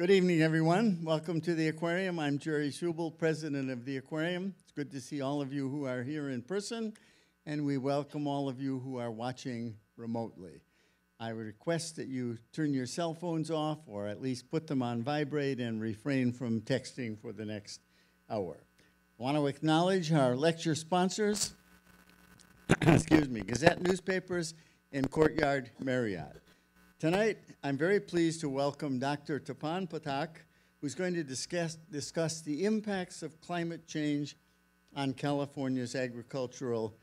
Good evening, everyone. Welcome to the aquarium. I'm Jerry Schubel, president of the aquarium. It's good to see all of you who are here in person, and we welcome all of you who are watching remotely. I would request that you turn your cell phones off, or at least put them on vibrate, and refrain from texting for the next hour. I want to acknowledge our lecture sponsors, excuse me, Gazette Newspapers and Courtyard Marriott. Tonight, I'm very pleased to welcome Dr. Tapan Pathak, who's going to discuss the impacts of climate change on California's agricultural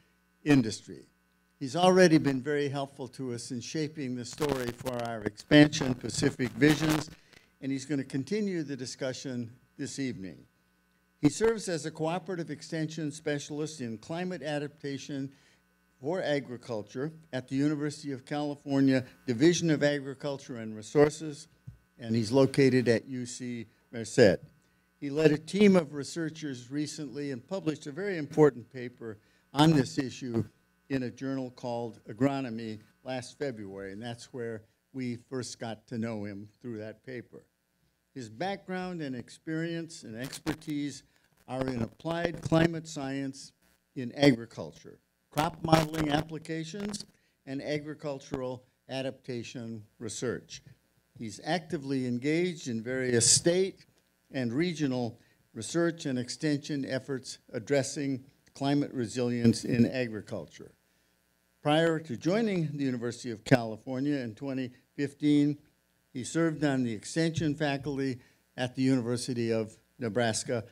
industry. He's already been very helpful to us in shaping the story for our expansion, Pacific Visions, and he's going to continue the discussion this evening. He serves as a cooperative extension specialist in climate adaptation for agriculture at the University of California Division of Agriculture and Resources, and he's located at UC Merced. He led a team of researchers recently and published a very important paper on this issue in a journal called Agronomy last February, and that's where we first got to know him, through that paper. His background and experience and expertise are in applied climate science in agriculture, crop modeling applications, and agricultural adaptation research. He's actively engaged in various state and regional research and extension efforts addressing climate resilience in agriculture. Prior to joining the University of California in 2015, he served on the extension faculty at the University of Nebraska,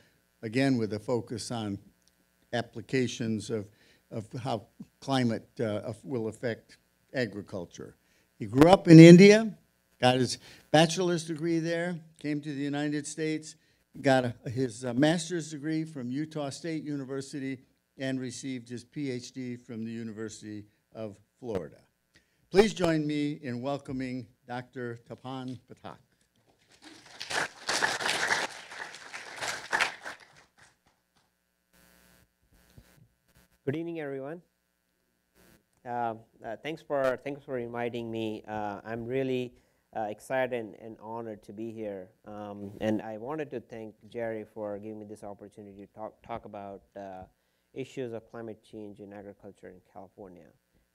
again with a focus on applications of how climate will affect agriculture. He grew up in India, got his bachelor's degree there, came to the United States, got his master's degree from Utah State University, and received his PhD from the University of Florida. Please join me in welcoming Dr. Tapan Pathak. Good evening, everyone. Thanks for inviting me. I'm really excited and honored to be here. And I wanted to thank Jerry for giving me this opportunity to talk about issues of climate change in agriculture in California.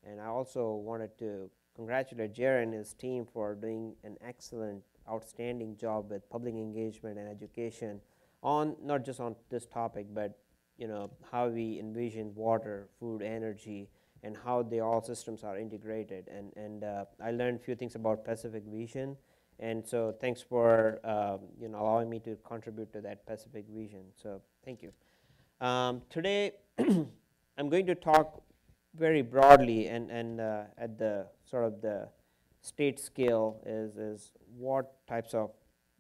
And I also wanted to congratulate Jerry and his team for doing an excellent, outstanding job with public engagement and education on, not just on this topic, but you know, how we envision water, food, energy, and how the all systems are integrated. And I learned a few things about Pacific Vision, and so thanks for you know, allowing me to contribute to that Pacific Vision. So thank you. Today, I'm going to talk very broadly and at the sort of the state scale is what types of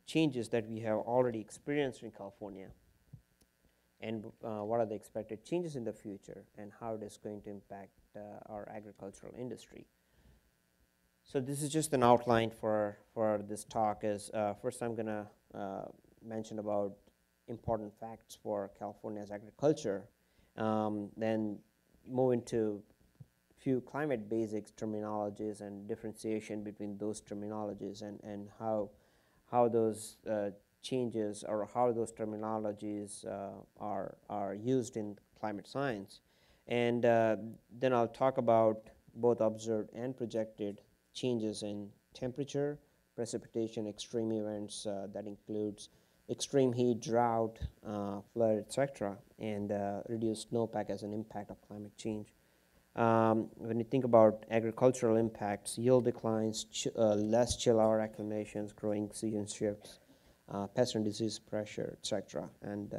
changes that we have already experienced in California, and what are the expected changes in the future, and how it is going to impact our agricultural industry. So this is just an outline for this talk. First, I'm gonna mention about important facts for California's agriculture, then move into few climate basics terminologies and differentiation between those terminologies, and how those changes, or how those terminologies are used in climate science. And then I'll talk about both observed and projected changes in temperature, precipitation, extreme events that includes extreme heat, drought, flood, etc., and reduced snowpack as an impact of climate change. When you think about agricultural impacts, yield declines, less chill-hour accumulations, growing season shifts, pest and disease pressure, etc., and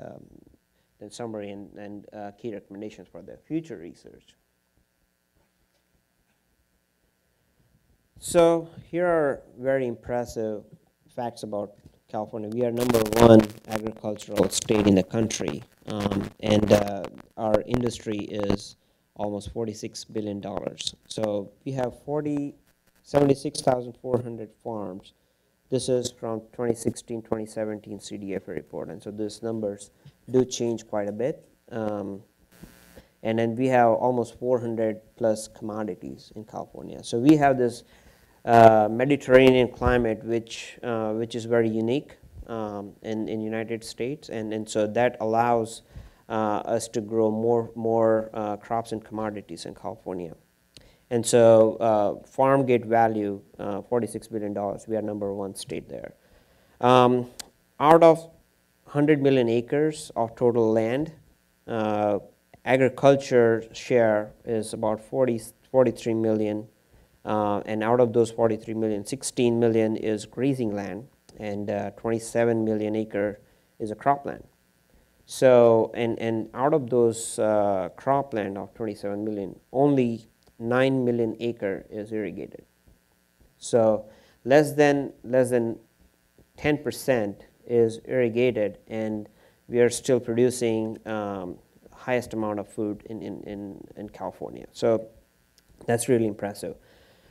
then summary and key recommendations for the future research. So here are very impressive facts about California. We are #1 agricultural state in the country, and our industry is almost $46 billion. So we have 76,400 farms. This is from 2016-2017 CDFA report, and so these numbers do change quite a bit. And then we have almost 400 plus commodities in California. So we have this Mediterranean climate, which is very unique in United States, and so that allows us to grow more crops and commodities in California. And so farm gate value, $46 billion. We are #1 state there. Out of 100 million acres of total land, agriculture share is about 43 million. And out of those 43 million, 16 million is grazing land, and 27 million acre is a cropland. So, and out of those cropland of 27 million, only 9 million acre is irrigated. So less than 10% is irrigated, and we are still producing highest amount of food in California. So that's really impressive.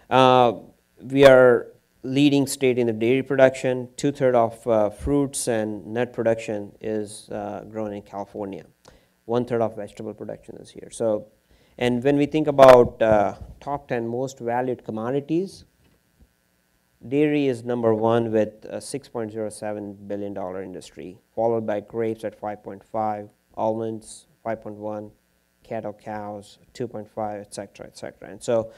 We are leading state in the dairy production. 2/3 of fruits and nut production is grown in California. 1/3 of vegetable production is here. So, and when we think about top 10 most valued commodities, dairy is #1 with a $6.07 billion industry, followed by grapes at 5.5, almonds 5.1, cattle, cows 2.5, etc., etc. And so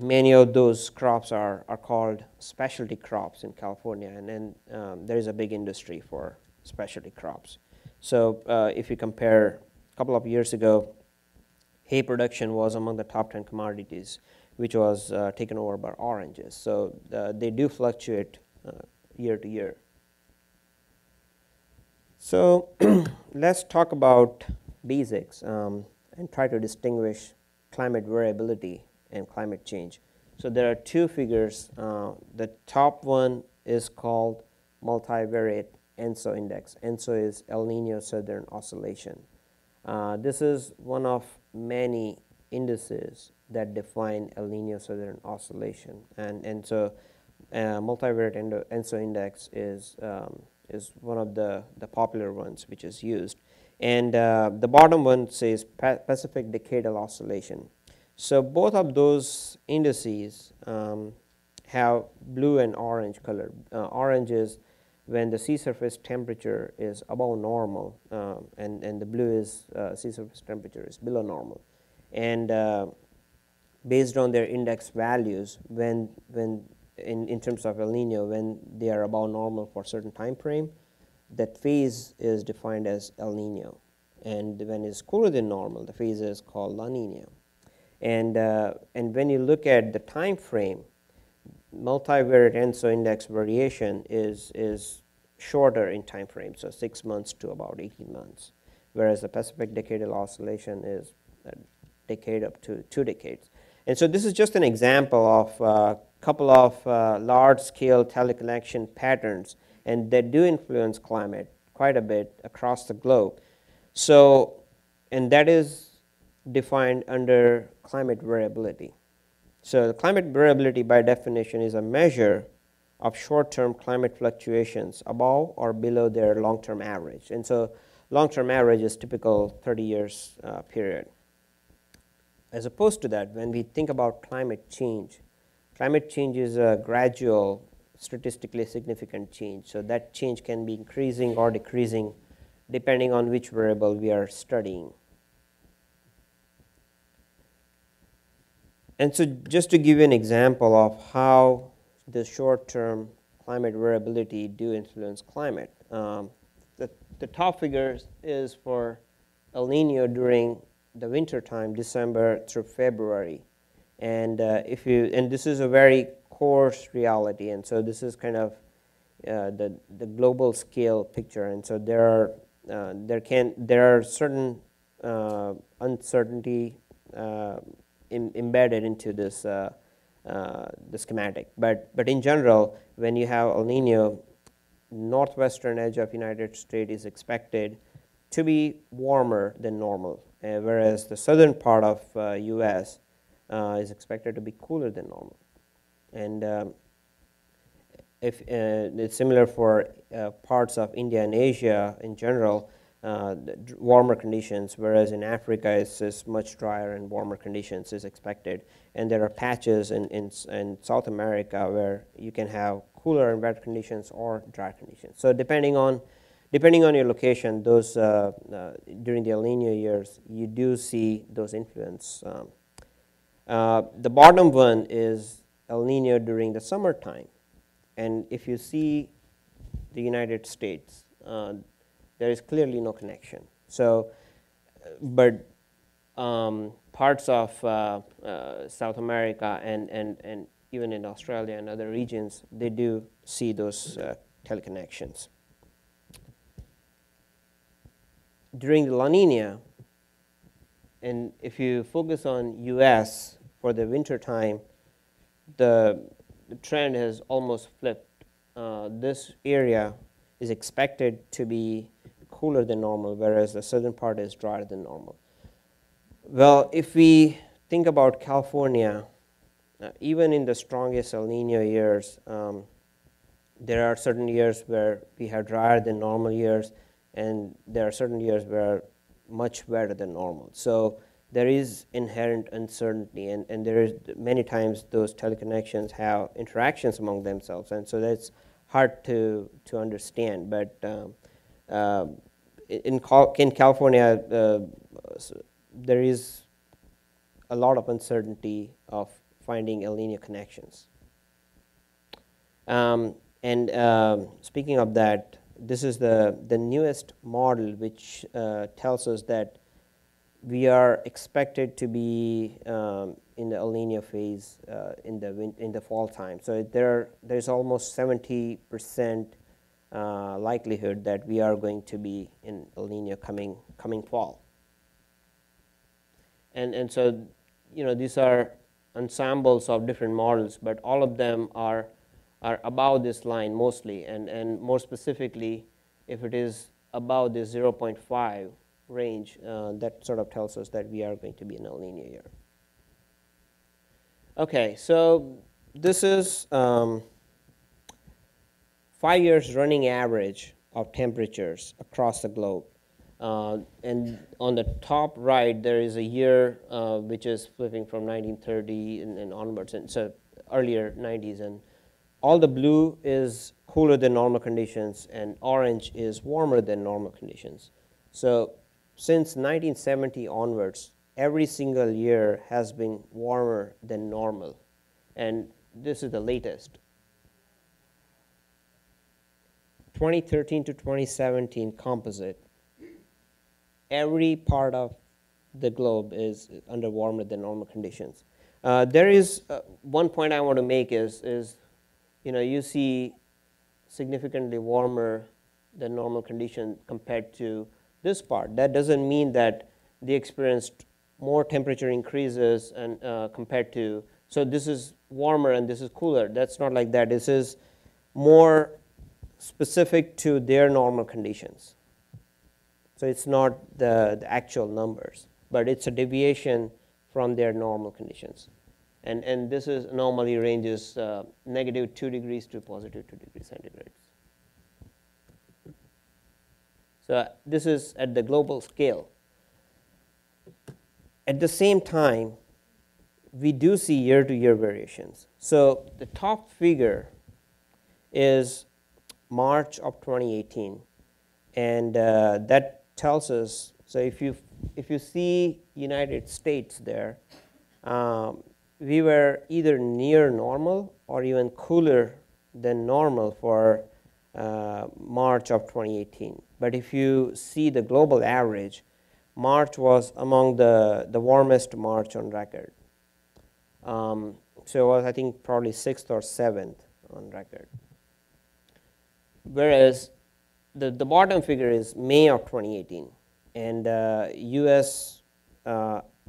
many of those crops are called specialty crops in California, and then there is a big industry for specialty crops. So if you compare, a couple of years ago, hay production was among the top 10 commodities, which was taken over by oranges. So they do fluctuate year to year. So let's talk about basics and try to distinguish climate variability and climate change. So there are two figures. The top one is called multivariate ENSO index. ENSO is El Nino Southern Oscillation. This is one of many indices that define El Nino Southern Oscillation, and so multivariate ENSO index is one of the popular ones which is used, and the bottom one says Pacific Decadal Oscillation. So both of those indices have blue and orange color. Orange is when the sea surface temperature is above normal, and the blue is sea surface temperature is below normal, and based on their index values, in terms of El Nino, when they are above normal for a certain time frame, that phase is defined as El Nino. And when it's cooler than normal, the phase is called La Nina. And when you look at the time frame, multivariate ENSO index variation is shorter in time frame, so 6 months to about 18 months, whereas the Pacific Decadal Oscillation is a decade up to 2 decades. And so this is just an example of a couple of large-scale teleconnection patterns, and they do influence climate quite a bit across the globe. So, and that is defined under climate variability. So the climate variability by definition is a measure of short-term climate fluctuations above or below their long-term average. And so long-term average is typical 30 years period. As opposed to that, when we think about climate change is a gradual, statistically significant change. So that change can be increasing or decreasing depending on which variable we are studying. And so just to give you an example of how the short-term climate variability do influence climate, the top figure is for El Nino during the winter time, December through February, and this is a very coarse reality, and so this is kind of the global scale picture, and so there are certain uncertainty embedded into this the schematic, but in general, when you have El Nino, northwestern edge of United States is expected to be warmer than normal. Whereas the southern part of U.S. Is expected to be cooler than normal, and it's similar for parts of India and Asia in general. warmer conditions, whereas in Africa it's much drier and warmer conditions is expected. And there are patches in South America where you can have cooler and wet conditions or dry conditions. So depending on your location, those during the El Nino years, you do see those influence. The bottom one is El Nino during the summertime. And if you see the United States, there is clearly no connection. So, but parts of South America and even in Australia and other regions, they do see those teleconnections. During the La Nina, and if you focus on US for the winter time, the trend has almost flipped. This area is expected to be cooler than normal, whereas the southern part is drier than normal. Well, if we think about California, even in the strongest El Nino years, there are certain years where we have drier than normal years, and there are certain years where much wetter than normal. So there is inherent uncertainty, and there is many times those teleconnections have interactions among themselves, and so that's hard to understand. But in California, there is a lot of uncertainty of finding El Nino connections. Speaking of that, this is the newest model, which tells us that we are expected to be in the El Nino phase in the fall time. So there's almost 70% likelihood that we are going to be in El Nino coming fall. And so, you know, these are ensembles of different models, but all of them are above this line mostly, and more specifically, if it is above the 0.5 range, that sort of tells us that we are going to be in El Nino year. Okay, so this is 5 years running average of temperatures across the globe. And on the top right, there is a year which is flipping from 1930 and onwards, and so earlier 90s, and all the blue is cooler than normal conditions, and orange is warmer than normal conditions. So since 1970 onwards, every single year has been warmer than normal. And this is the latest. 2013 to 2017 composite, every part of the globe is under warmer than normal conditions. There is one point I want to make is you know, you see significantly warmer than normal condition compared to this part. That doesn't mean that they experienced more temperature increases and compared to, so this is warmer and this is cooler. That's not like that. This is more specific to their normal conditions. So it's not the actual numbers, but it's a deviation from their normal conditions. And this is normally ranges negative 2 degrees to positive 2 degrees centigrade. So this is at the global scale. At the same time, we do see year-to-year variations. So the top figure is March of 2018, and that tells us. So if you see United States there, we were either near normal or even cooler than normal for March of 2018. But if you see the global average, March was among the warmest March on record. So it was, I think, probably 6th or 7th on record. Whereas the bottom figure is May of 2018. And US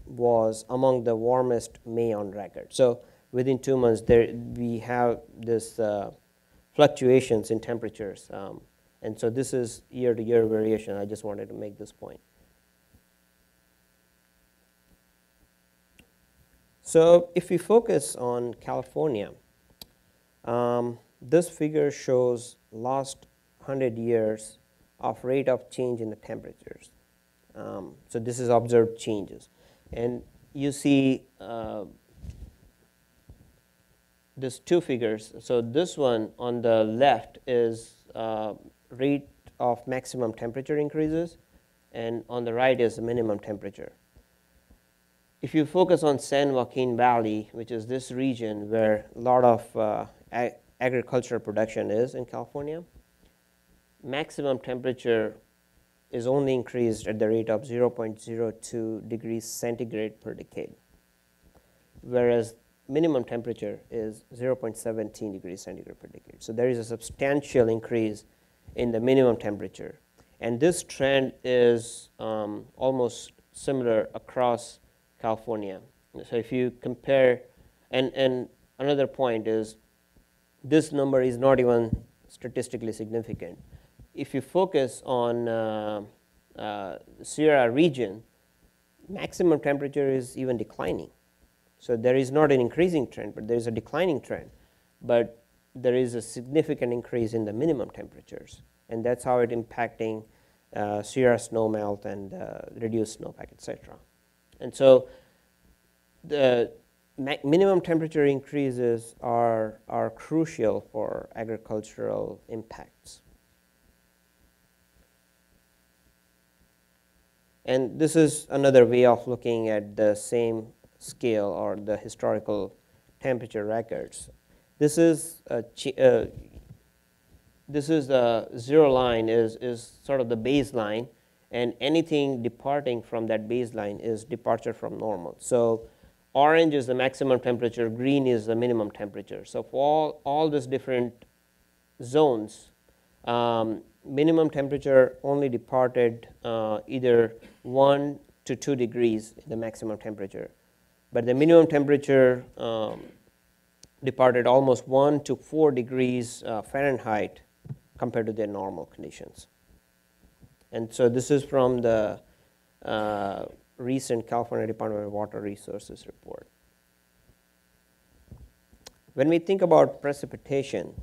was among the warmest May on record. So within 2 months, there we have this fluctuations in temperatures. And so this is year-to-year variation. I just wanted to make this point. So if we focus on California, this figure shows last 100 years of rate of change in the temperatures. So this is observed changes. And you see these two figures. So this one on the left is rate of maximum temperature increases, and on the right is the minimum temperature. If you focus on San Joaquin Valley, which is this region where a lot of agricultural production is in California, maximum temperature is only increased at the rate of 0.02 degrees centigrade per decade, whereas minimum temperature is 0.17 degrees centigrade per decade. So there is a substantial increase in the minimum temperature. And this trend is almost similar across California. So if you compare, and another point is this number is not even statistically significant. If you focus on Sierra region, maximum temperature is even declining. So there is not an increasing trend, but there is a declining trend. But there is a significant increase in the minimum temperatures. And that's how it's impacting Sierra snowmelt and reduced snowpack, et cetera. And so the minimum temperature increases are crucial for agricultural impacts. And this is another way of looking at the same scale or the historical temperature records. This is the zero line is sort of the baseline, and anything departing from that baseline is departure from normal. So orange is the maximum temperature, green is the minimum temperature. So for all these different zones, minimum temperature only departed either 1 to 2 degrees in the maximum temperature. But the minimum temperature departed almost 1 to 4 degrees Fahrenheit compared to their normal conditions. And so this is from the recent California Department of Water Resources report. When we think about precipitation,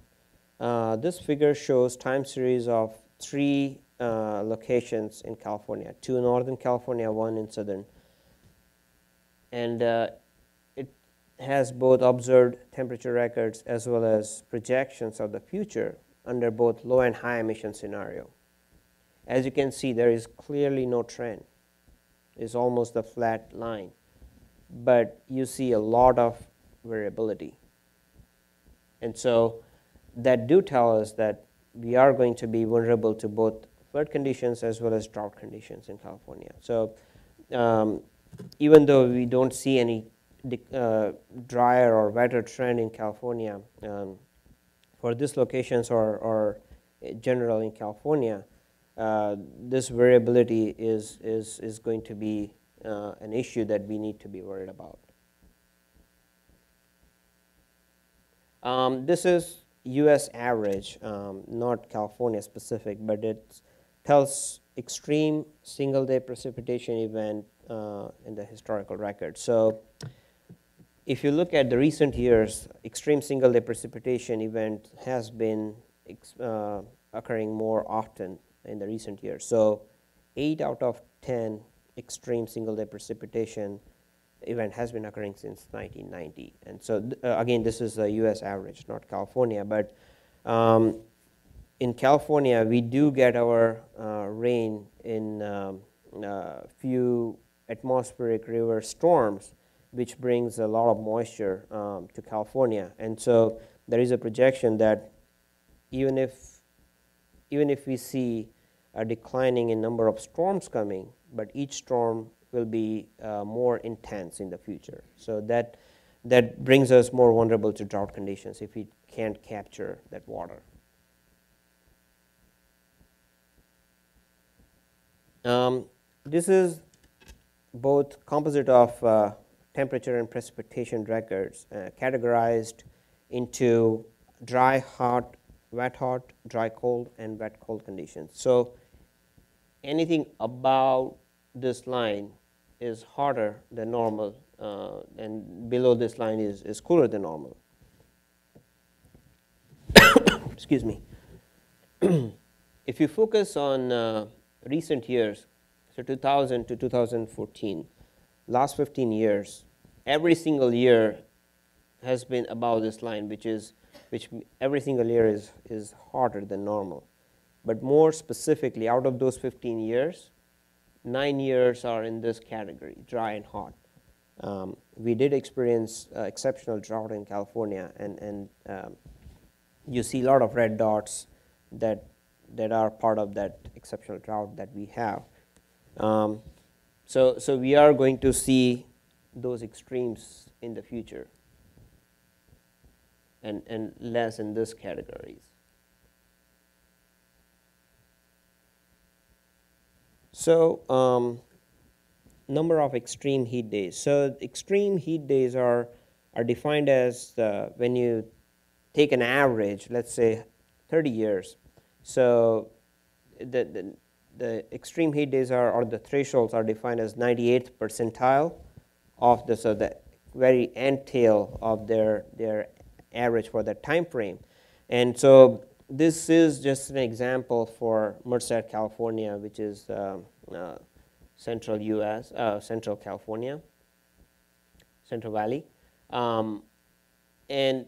this figure shows time series of three locations in California, 2 in Northern California, 1 in Southern. And it has both observed temperature records as well as projections of the future under both low and high emission scenario. As you can see, there is clearly no trend. It's almost a flat line. But you see a lot of variability. And so that do tell us that we are going to be vulnerable to both flood conditions as well as drought conditions in California. So even though we don't see any drier or wetter trend in California, for these locations or general in California, this variability is going to be an issue that we need to be worried about. This is US average, not California specific, but it tells extreme single day precipitation event in the historical record. So if you look at the recent years, extreme single day precipitation event has been occurring more often in the recent years. So 8 out of 10 extreme single day precipitation event has been occurring since 1990. And so again, this is a US average, not California, but in California, we do get our rain in few atmospheric river storms, which brings a lot of moisture to California. And so there is a projection that even if we see a declining in number of storms coming, but each storm will be more intense in the future. So that brings us more vulnerable to drought conditions if we can't capture that water. This is both composite of temperature and precipitation records categorized into dry, hot, dry, cold, and wet, cold conditions. So anything above this line is hotter than normal, and below this line is cooler than normal. Excuse me. If you focus on recent years, so 2000 to 2014, last 15 years, every single year has been above this line, which every single year is hotter than normal. But more specifically, out of those 15 years, 9 years are in this category, dry and hot. We did experience exceptional drought in California, and you see a lot of red dots that are part of that exceptional drought that we have. So we are going to see those extremes in the future, and less in these categories. So number of extreme heat days. So extreme heat days are defined as when you take an average, let's say 30 years. So the extreme heat days or the thresholds are defined as 98th percentile of the, so the very end tail of their average for that time frame. And so this is just an example for Merced, California, which is central US, central California, Central Valley. And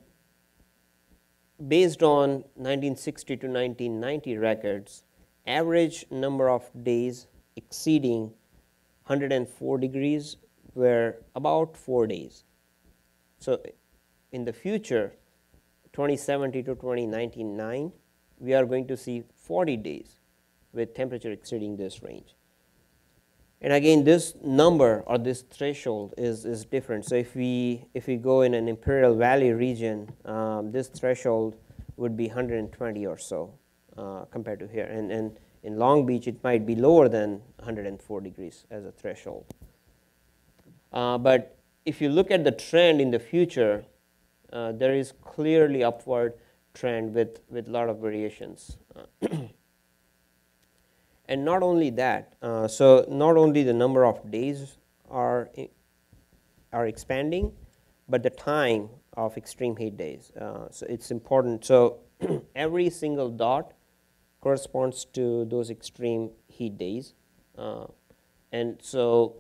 based on 1960 to 1990 records, average number of days exceeding 104 degrees were about 4 days. So in the future, 2070 to 2099, we are going to see 40 days with temperature exceeding this range. And again, this number or this threshold is different. So if we go in an Imperial Valley region, this threshold would be 120 or so compared to here. And in Long Beach, it might be lower than 104 degrees as a threshold. But if you look at the trend in the future, there is clearly upward trend with a lot of variations. And not only that, so not only the number of days are expanding, but the time of extreme heat days. So it's important. So every single dot corresponds to those extreme heat days. And so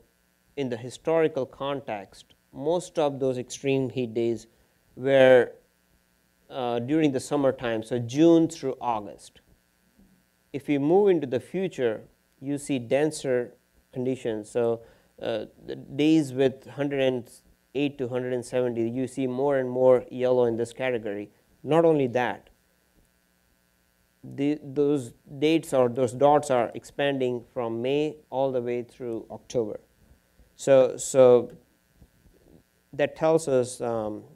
in the historical context, most of those extreme heat days were during the summertime, so June through August. If we move into the future, you see denser conditions. So the days with 108 to 170, you see more and more yellow in this category. Not only that, those dates or those dots are expanding from May all the way through October. So that tells us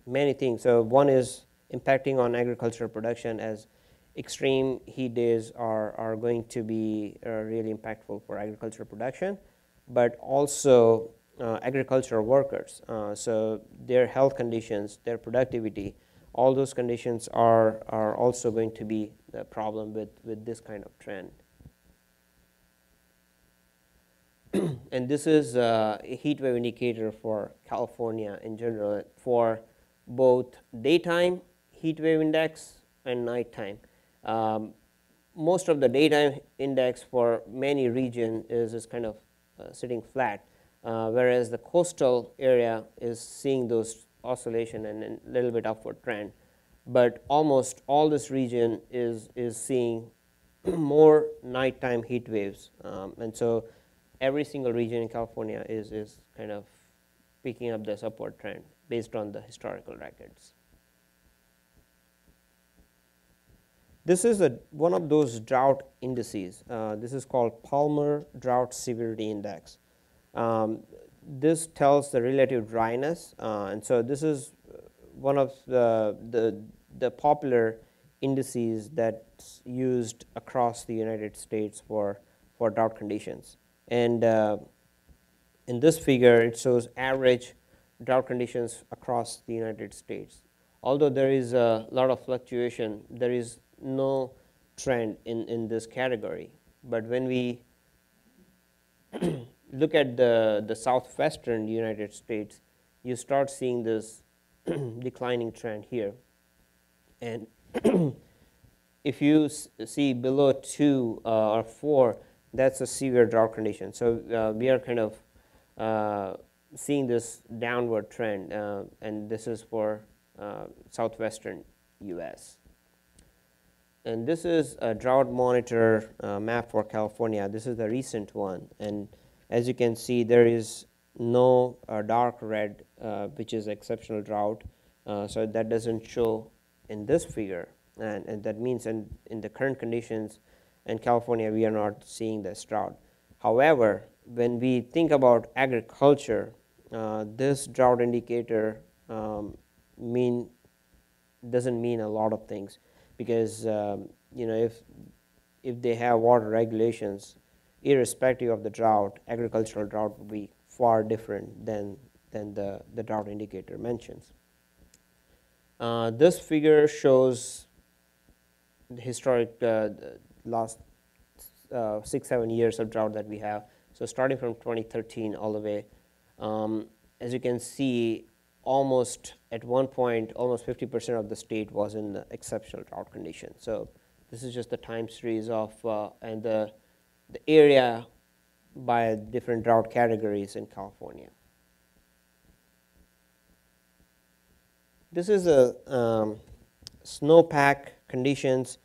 many things. So one is impacting on agricultural production, as extreme heat days are going to be really impactful for agricultural production, but also agricultural workers. So their health conditions, their productivity, all those conditions are also going to be the problem with this kind of trend. And this is a heat wave indicator for California in general for both daytime heat wave index and nighttime. Most of the daytime index for many regions is kind of sitting flat, whereas the coastal area is seeing those oscillation and a little bit upward trend. But almost all this region is seeing more nighttime heat waves. And so every single region in California is kind of picking up this upward trend based on the historical records. This is one of those drought indices. This is called Palmer Drought Severity Index. This tells the relative dryness, and so this is one of the popular indices that's used across the United States for drought conditions. And in this figure, it shows average drought conditions across the United States. Although there is a lot of fluctuation, there is no trend in this category. But when we look at the southwestern United States, you start seeing this declining trend here. And if you see below 2 or 4, that's a severe drought condition. So we are kind of seeing this downward trend, and this is for southwestern U.S. And this is a drought monitor map for California. This is the recent one, and as you can see, there is no dark red, which is exceptional drought, so that doesn't show in this figure, and that means in the current conditions in California, we are not seeing this drought. However, when we think about agriculture, this drought indicator doesn't mean a lot of things, because you know, if they have water regulations, irrespective of the drought, agricultural drought would be far different than the drought indicator mentions. This figure shows the historic last 6-7 years of drought that we have. So starting from 2013 all the way, as you can see, almost at one point, almost 50% of the state was in the exceptional drought condition. So this is just the time series of and the area by different drought categories in California. This is a snowpack conditions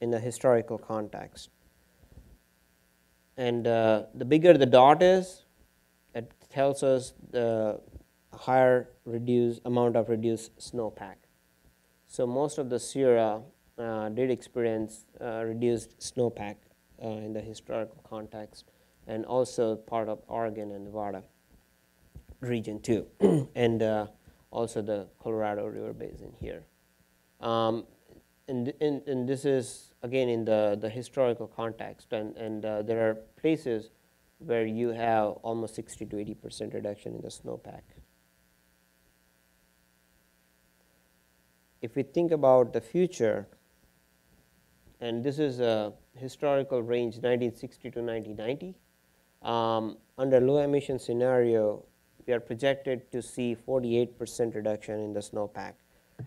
in a historical context. And the bigger the dot is, it tells us the higher amount of reduced snowpack. So most of the Sierra did experience reduced snowpack in the historical context, and also part of Oregon and Nevada region too, and also the Colorado River Basin here. And this is again in the historical context, and there are places where you have almost 60 to 80% reduction in the snowpack. If we think about the future, and this is a historical range 1960 to 1990, under low emission scenario, we are projected to see 48% reduction in the snowpack.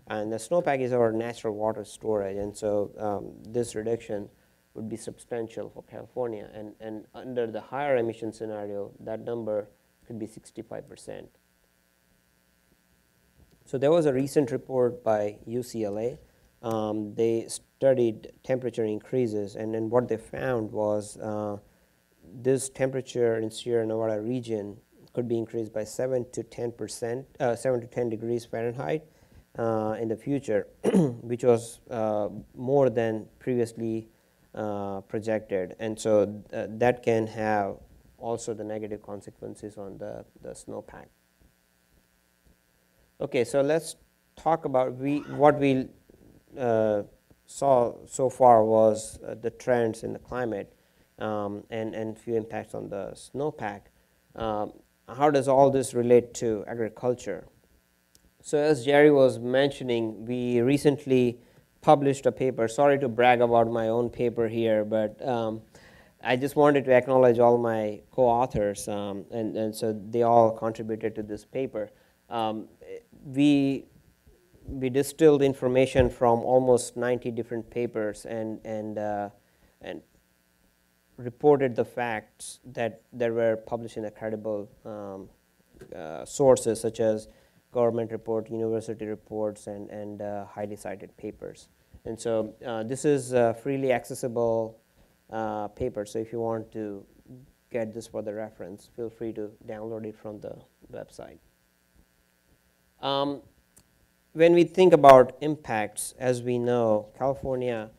And the snowpack is our natural water storage, and so this reduction would be substantial for California. And under the higher emission scenario, that number could be 65%. So there was a recent report by UCLA. They studied temperature increases, and what they found was this temperature in Sierra Nevada region could be increased by 7 to 10 degrees Fahrenheit in the future, which was more than previously projected. And so that can have also the negative consequences on the snowpack. Okay, so let's talk about what we saw so far was the trends in the climate and few impacts on the snowpack. How does all this relate to agriculture? So as Jerry was mentioning, we recently published a paper. Sorry to brag about my own paper here, but I just wanted to acknowledge all my co-authors, and so they all contributed to this paper. We distilled information from almost 90 different papers and reported the facts that were published in credible sources such as government report, university reports, and highly cited papers. And so this is a freely accessible paper, so if you want to get this for the reference, feel free to download it from the website. When we think about impacts, as we know, California,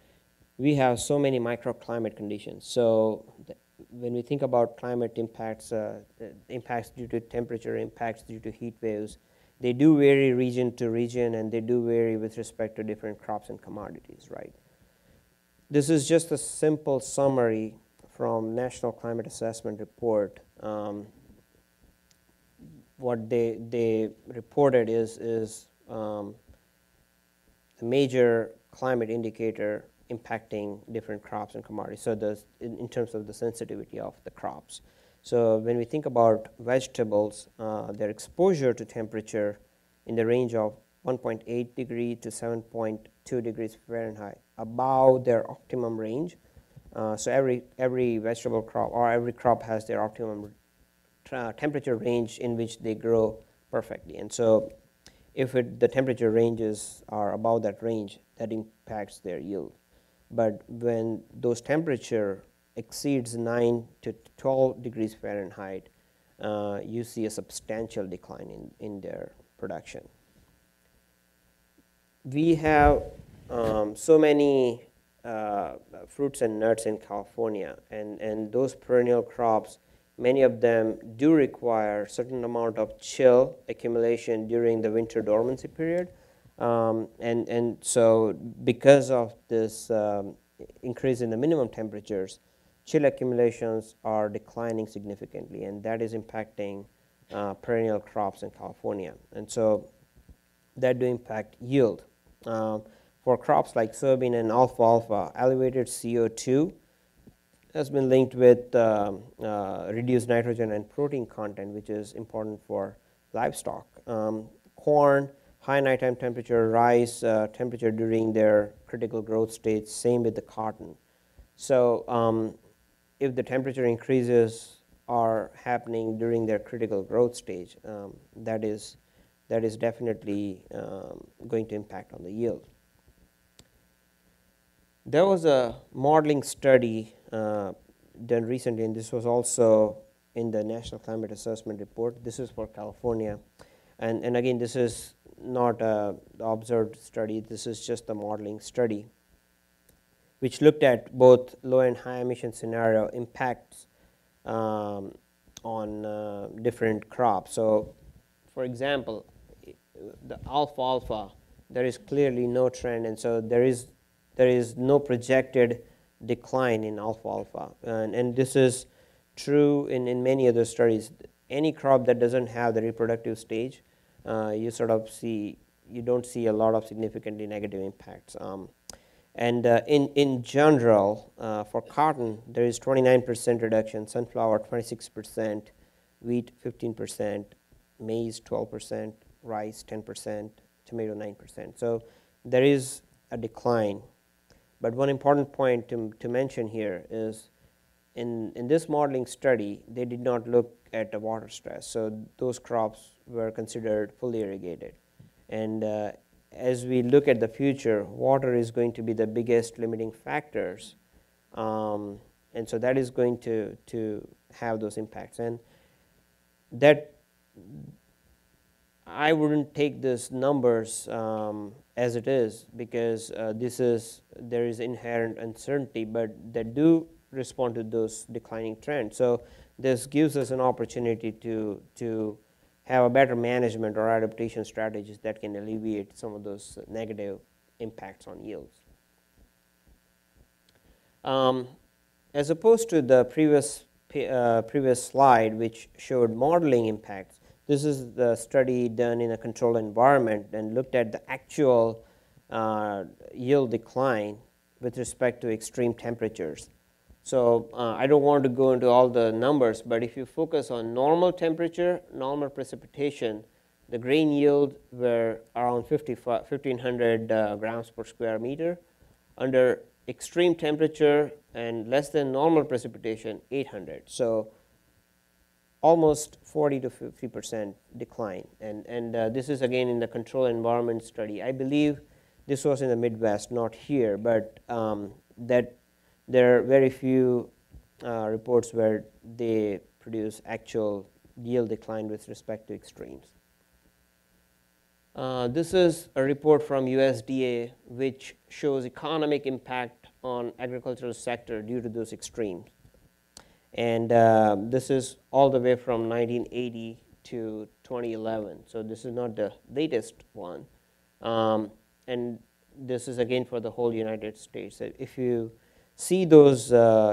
we have so many microclimate conditions. So when we think about climate impacts due to temperature, impacts due to heat waves, they do vary region to region, and they do vary with respect to different crops and commodities, right? This is just a simple summary from National Climate Assessment Report. What they reported is the major climate indicator impacting different crops and commodities, so in terms of the sensitivity of the crops. So when we think about vegetables, their exposure to temperature in the range of 1.8 degrees to 7.2 degrees Fahrenheit above their optimum range. So every vegetable crop or every crop has their optimum temperature range in which they grow perfectly. And so if the temperature ranges are above that range, that impacts their yield. But when those temperature exceeds 9 to 12 degrees Fahrenheit, you see a substantial decline in their production. We have so many fruits and nuts in California, and those perennial crops, many of them do require certain amount of chill accumulation during the winter dormancy period. And so because of this increase in the minimum temperatures, chill accumulations are declining significantly, and that is impacting perennial crops in California. And so that do impact yield. For crops like soybean and alfalfa, elevated CO2 has been linked with reduced nitrogen and protein content, which is important for livestock. Corn, high nighttime temperature, rice, temperature during their critical growth stage, same with the cotton. So if the temperature increases are happening during their critical growth stage, that is definitely going to impact on the yield. There was a modeling study done recently, and this was also in the National Climate Assessment Report. This is for California. And again, this is not the observed study. This is just the modeling study, which looked at both low and high emission scenario impacts on different crops. So, for example, the alfalfa, there is clearly no trend, and so there is no projected decline in alfalfa. And this is true in many other studies. Any crop that doesn't have the reproductive stage, you don't see a lot of significantly negative impacts. In general, for cotton, there is 29% reduction, sunflower 26%, wheat 15%, maize 12%, rice 10%, tomato 9%. So there is a decline. But one important point to mention here is in this modeling study, they did not look at the water stress. So those crops were considered fully irrigated. And as we look at the future, water is going to be the biggest limiting factors. And so that is going to have those impacts. And that I wouldn't take these numbers as it is, because there is inherent uncertainty, but they do respond to those declining trends. So this gives us an opportunity to have a better management or adaptation strategies that can alleviate some of those negative impacts on yields. As opposed to the previous slide, which showed modeling impacts, this is the study done in a controlled environment and looked at the actual yield decline with respect to extreme temperatures. So I don't want to go into all the numbers, but if you focus on normal temperature, normal precipitation, the grain yield were around 1,500 grams per square meter. Under extreme temperature and less than normal precipitation, 800. So almost 40 to 50% decline. And this is again in the control environment study. I believe this was in the Midwest, not here, but that there are very few reports where they produce actual yield decline with respect to extremes. This is a report from USDA which shows economic impact on agricultural sector due to those extremes. And this is all the way from 1980 to 2011. So this is not the latest one. And this is again for the whole United States. So if you see those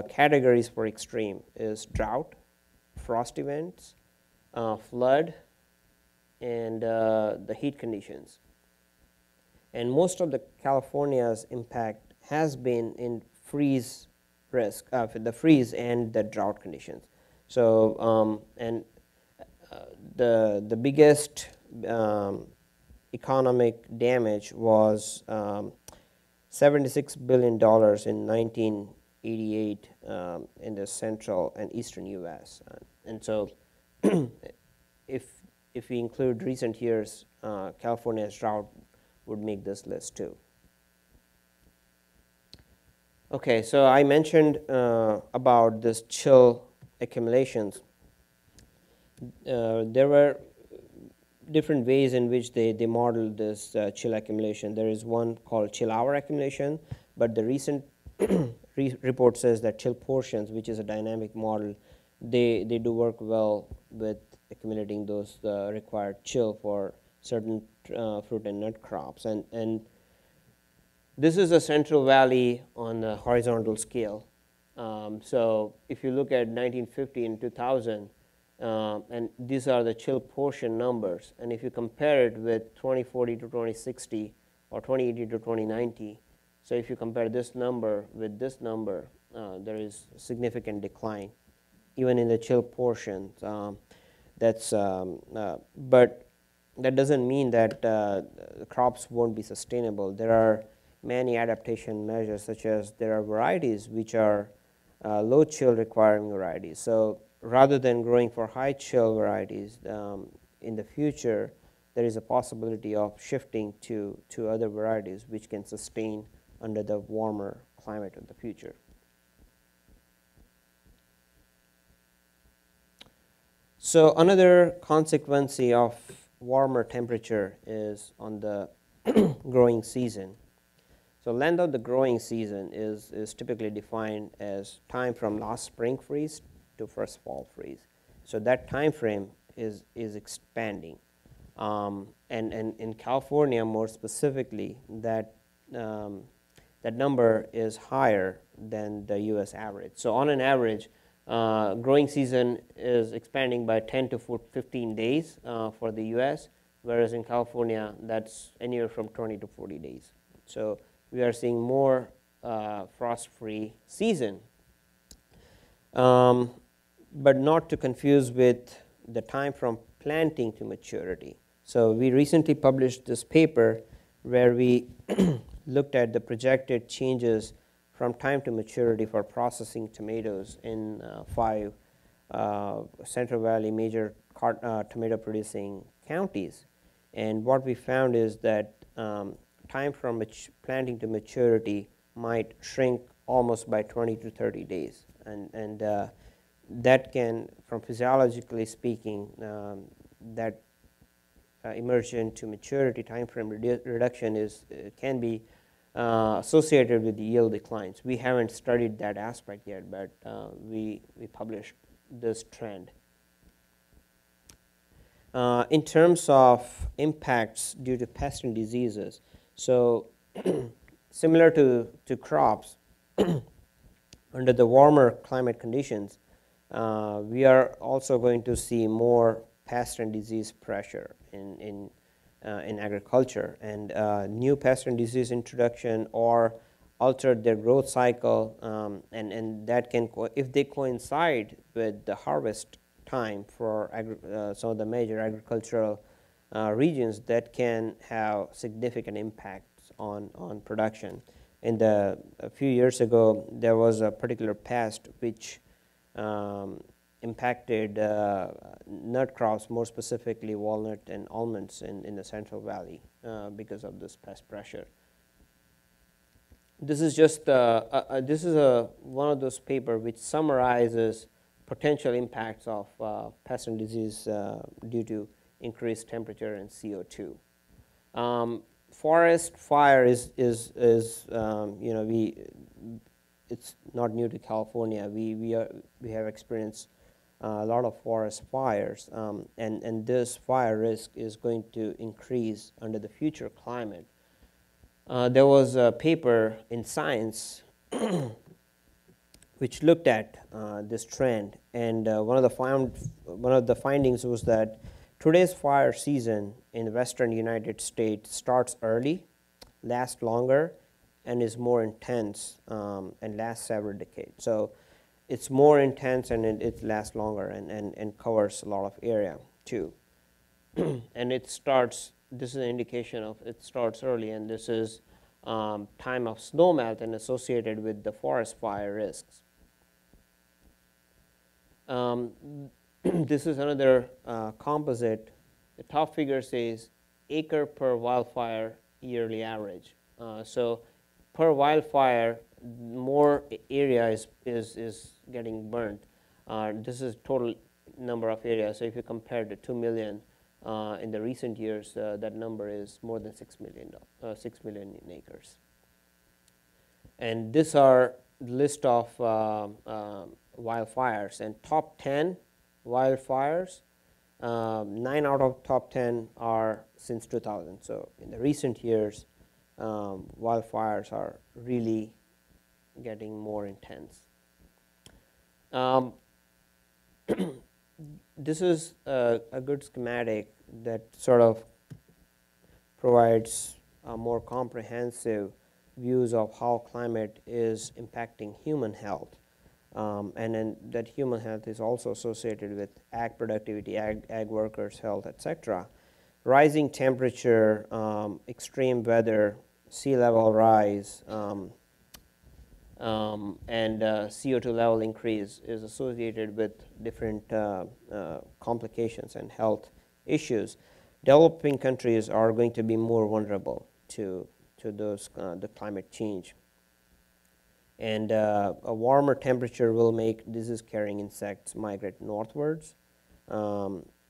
categories for extreme is drought, frost events, flood, and the heat conditions. And most of the California's impact has been in freeze risk, the freeze and the drought conditions. So, the biggest economic damage was $76 billion in 1988 in the central and eastern U.S. And so if we include recent years, California's drought would make this list too. Okay, so I mentioned about this chill accumulations. There were different ways in which they modeled this chill accumulation. There is one called chill hour accumulation, but the recent report says that chill portions, which is a dynamic model, they do work well with accumulating those required chill for certain fruit and nut crops. And this is a Central Valley on the horizontal scale. So if you look at 1950 and 2000, and these are the chill portion numbers. And if you compare it with 2040 to 2060 or 2080 to 2090, so if you compare this number with this number, there is significant decline, even in the chill portion. But that doesn't mean that crops won't be sustainable. There are many adaptation measures, such as there are varieties which are low chill requiring varieties. So rather than growing for high chill varieties, in the future, there is a possibility of shifting to other varieties which can sustain under the warmer climate of the future. So another consequence of warmer temperature is on the growing season. So length of the growing season is typically defined as time from last spring freeze to first fall freeze. So that time frame is expanding. And in California, more specifically, that number is higher than the US average. So on an average, growing season is expanding by 10 to 15 days for the US, whereas in California, that's anywhere from 20 to 40 days. So we are seeing more frost-free season. But not to confuse with the time from planting to maturity. So we recently published this paper where we looked at the projected changes from time to maturity for processing tomatoes in 5 Central Valley major tomato producing counties. And what we found is that time from planting to maturity might shrink almost by 20 to 30 days. And that can, from physiologically speaking, that emergent to maturity time frame reduction can be associated with yield declines. We haven't studied that aspect yet, but we published this trend. In terms of impacts due to pests and diseases, so similar to crops, under the warmer climate conditions, we are also going to see more pest and disease pressure in agriculture. And new pest and disease introduction or altered their growth cycle, and that can, if they coincide with the harvest time for some of the major agricultural regions, that can have significant impacts on production. A few years ago, there was a particular pest which impacted nut crops, more specifically walnut and almonds in the Central Valley because of this pest pressure. This is just one of those papers which summarizes potential impacts of pest and disease due to increased temperature and CO2. Forest fire it's not new to California. We have experienced a lot of forest fires, and this fire risk is going to increase under the future climate. There was a paper in Science which looked at this trend, and one of the findings was that today's fire season in the western United States starts early, lasts longer, and is more intense and lasts several decades. So it's more intense and it lasts longer and covers a lot of area too. And it starts, this is an indication of it starts early, and this is time of snowmelt and associated with the forest fire risks. This is another composite. The top figure says acre per wildfire yearly average. So per wildfire, more area is getting burnt. This is total number of areas. So if you compare the 2 million in the recent years, that number is more than 6 million in acres. And these are list of wildfires, and top 10 wildfires, 9 out of top 10 are since 2000. So in the recent years, wildfires are really getting more intense. This is a good schematic that sort of provides more comprehensive views of how climate is impacting human health. And then that human health is also associated with ag productivity, ag workers' health, etc. Rising temperature, extreme weather, sea level rise, and CO2 level increase is associated with different complications and health issues. Developing countries are going to be more vulnerable to those the climate change. And a warmer temperature will make disease-carrying insects migrate northwards.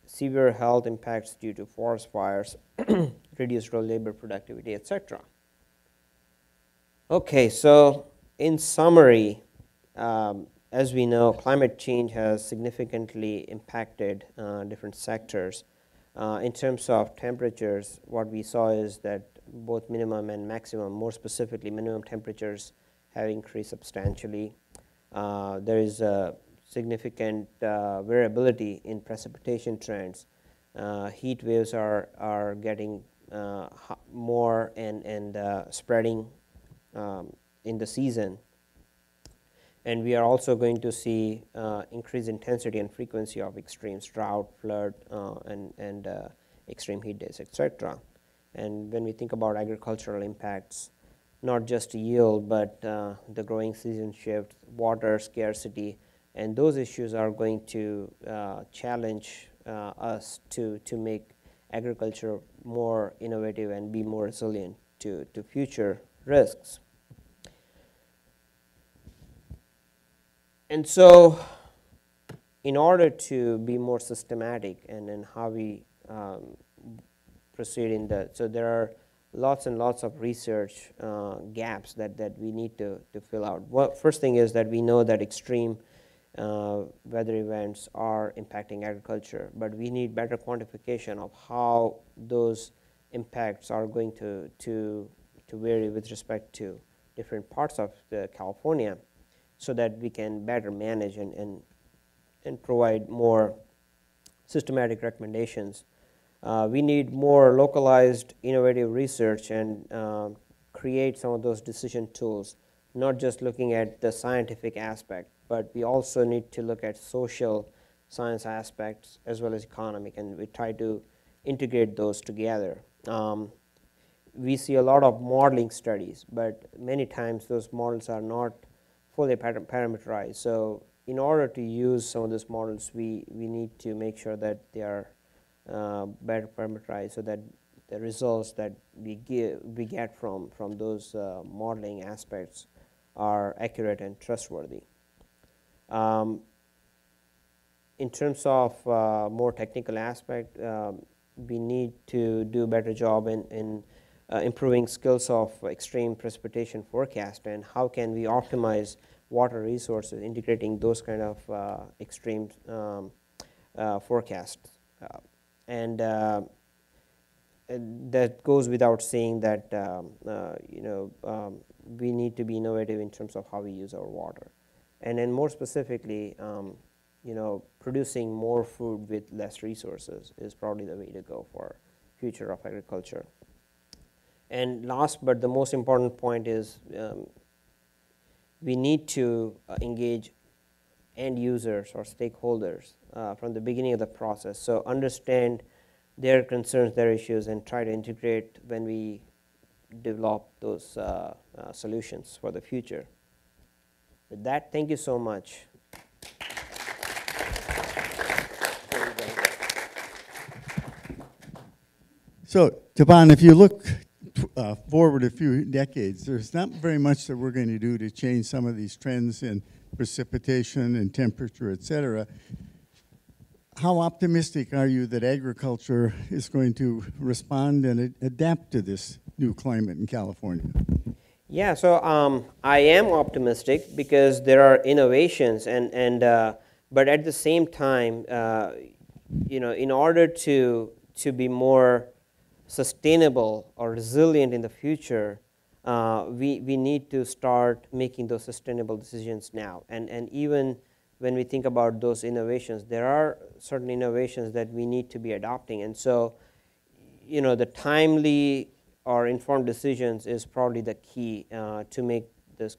Severe health impacts due to forest fires, reduced labor productivity, etc. Okay, so in summary, as we know, climate change has significantly impacted different sectors. In terms of temperatures, what we saw is that both minimum and maximum, more specifically minimum temperatures, have increased substantially. There is a significant variability in precipitation trends. Heat waves are getting more and spreading in the season. And we are also going to see increased intensity and frequency of extremes, drought, flood, and extreme heat days, etc. And when we think about agricultural impacts, not just yield, but the growing season shift, water scarcity, and those issues are going to challenge us to make agriculture more innovative and be more resilient to future risks. And so, in order to be more systematic and in how we proceed in that, so there are lots and lots of research gaps that we need to fill out. Well, first thing is that we know that extreme weather events are impacting agriculture, but we need better quantification of how those impacts are going to vary with respect to different parts of California, so that we can better manage and provide more systematic recommendations. We need more localized, innovative research and create some of those decision tools, not just looking at the scientific aspect, but we also need to look at social science aspects as well as economic, and we try to integrate those together. We see a lot of modeling studies, but many times those models are not fully parameterized. So in order to use some of these models, we need to make sure that they are better parameterized, so that the results that we get from those modeling aspects are accurate and trustworthy. In terms of more technical aspect, we need to do a better job in improving skills of extreme precipitation forecast, and how can we optimize water resources, integrating those kind of extreme forecasts. And that goes without saying that we need to be innovative in terms of how we use our water, and then more specifically, producing more food with less resources is probably the way to go for future of agriculture. And last, but the most important point is we need to engage end users or stakeholders from the beginning of the process. So understand their concerns, their issues, and try to integrate when we develop those solutions for the future. With that, thank you so much. So, Tapan, if you look forward a few decades, there's not very much that we're going to do to change some of these trends in precipitation and temperature, et cetera. How optimistic are you that agriculture is going to respond and adapt to this new climate in California? Yeah, so I am optimistic because there are innovations, but at the same time, in order to be more sustainable or resilient in the future, we need to start making those sustainable decisions now. And even when we think about those innovations, there are certain innovations that we need to be adopting. And so, the timely or informed decisions is probably the key to make this,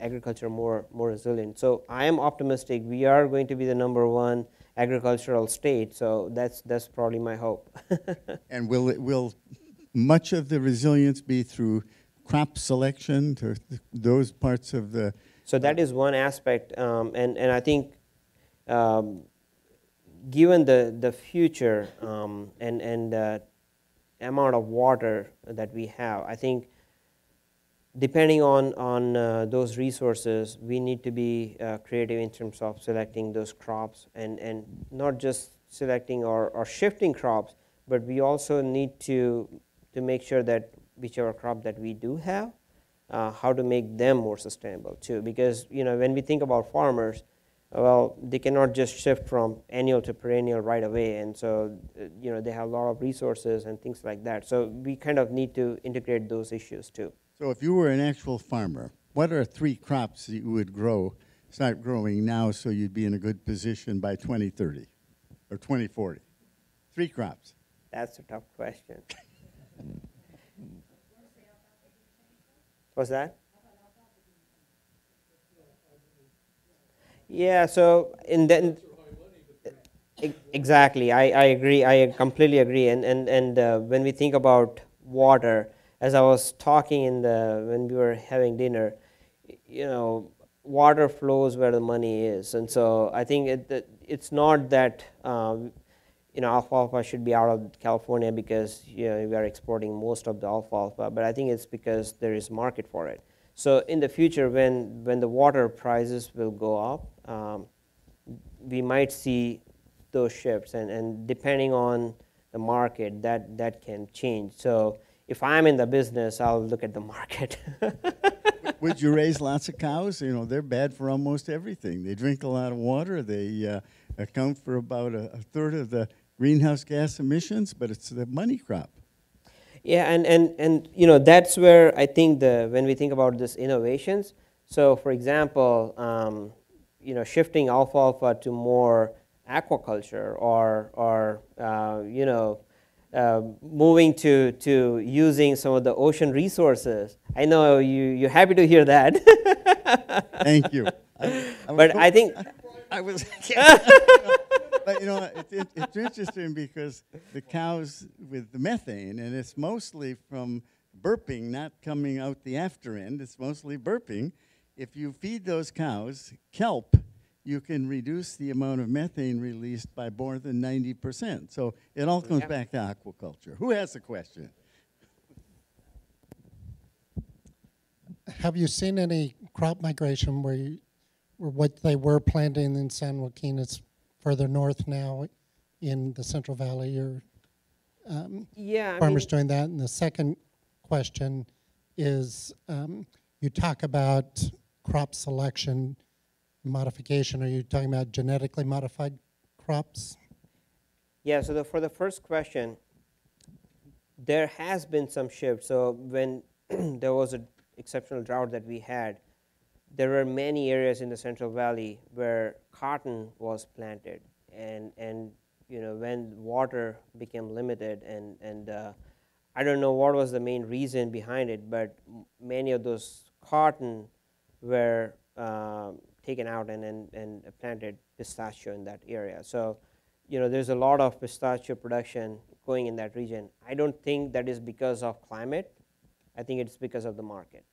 agriculture more resilient. So I am optimistic. We are going to be the #1 agricultural state, so that's probably my hope. And will much of the resilience be through crop selection to those parts of the? So that is one aspect, and I think given the future and amount of water that we have, I think depending on those resources, we need to be creative in terms of selecting those crops, and not just selecting or shifting crops, but we also need to make sure that whichever crop that we do have, how to make them more sustainable too. Because when we think about farmers, well, they cannot just shift from annual to perennial right away, and so they have a lot of resources and things like that. So we kind of need to integrate those issues too. So if you were an actual farmer, what are 3 crops that you would grow, start growing now so you'd be in a good position by 2030 or 2040? 3 crops. That's a tough question. What's that? Yeah, so and then exactly, I agree, I completely agree. And when we think about water, as I was talking when we were having dinner, water flows where the money is, and so I think it's not that alfalfa should be out of California because we are exporting most of the alfalfa, but I think it's because there is market for it. So in the future, when the water prices will go up, we might see those shifts, and depending on the market, that can change. So if I'm in the business, I'll look at the market. Would you raise lots of cows? They're bad for almost everything. They drink a lot of water. They account for about a third of the greenhouse gas emissions, but it's the money crop. Yeah, and that's where I think when we think about these innovations. So for example, shifting alfalfa to more aquaculture or moving to using some of the ocean resources. I know you're happy to hear that. Thank you. But it's interesting because the cows with the methane, and it's mostly from burping, not coming out the after end. It's mostly burping. If you feed those cows kelp, you can reduce the amount of methane released by more than 90%. So it all comes back to aquaculture. Who has a question? Have you seen any crop migration where what they were planting in San Joaquin is further north now in the Central Valley? Or farmers doing that? And the second question is, you talk about crop selection modification. Are you talking about genetically modified crops? Yeah, so for the first question, there has been some shift. So when there was an exceptional drought that we had, there were many areas in the Central Valley where cotton was planted. And when water became limited, and I don't know what was the main reason behind it, but many of those cotton were taken out and planted pistachio in that area. So you know, there's a lot of pistachio production going in that region. I don't think that is because of climate. I think it's because of the market.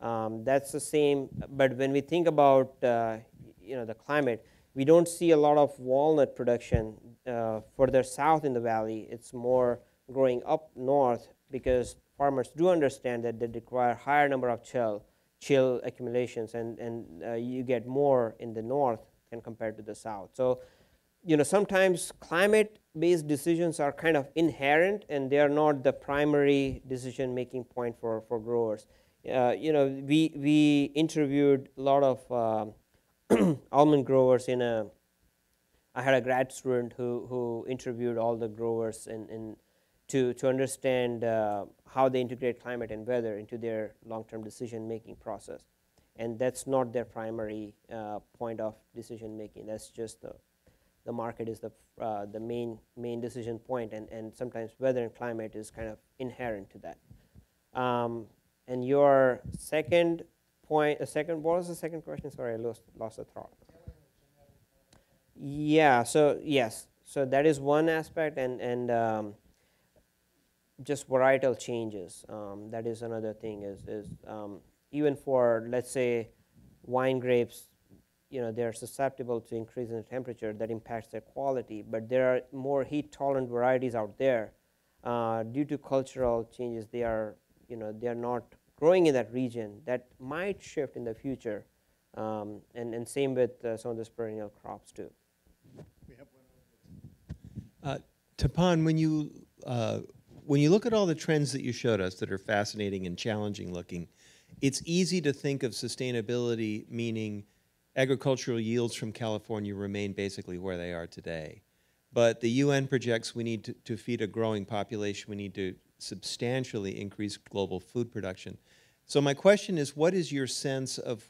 That's the same, but when we think about you know, the climate, we don't see a lot of walnut production further south in the valley. It's more growing up north because farmers do understand that they require higher number of chill accumulations, and you get more in the north than compared to the south. So, you know, sometimes climate-based decisions are kind of inherent, and they are not the primary decision-making point for growers. You know, we interviewed a lot of almond growers in a, I had a grad student who interviewed all the growers to understand how they integrate climate and weather into their long-term decision-making process. And that's not their primary point of decision-making. That's just the market is the main decision point, and sometimes weather and climate is kind of inherent to that. And your second point, what was the second question? Sorry, I lost the thought. Yeah, so yes, so that is one aspect, and just varietal changes. That is another thing is even for, let's say, wine grapes, you know, they're susceptible to increase in temperature that impacts their quality, but there are more heat-tolerant varieties out there. Due to cultural changes, they are, you know, they are not growing in that region. That might shift in the future, and same with some of the perennial crops too. Tapan, when you look at all the trends that you showed us that are fascinating and challenging looking, it's easy to think of sustainability meaning agricultural yields from California remain basically where they are today. But the UN projects we need to feed a growing population. We need to substantially increase global food production. So my question is, what is your sense of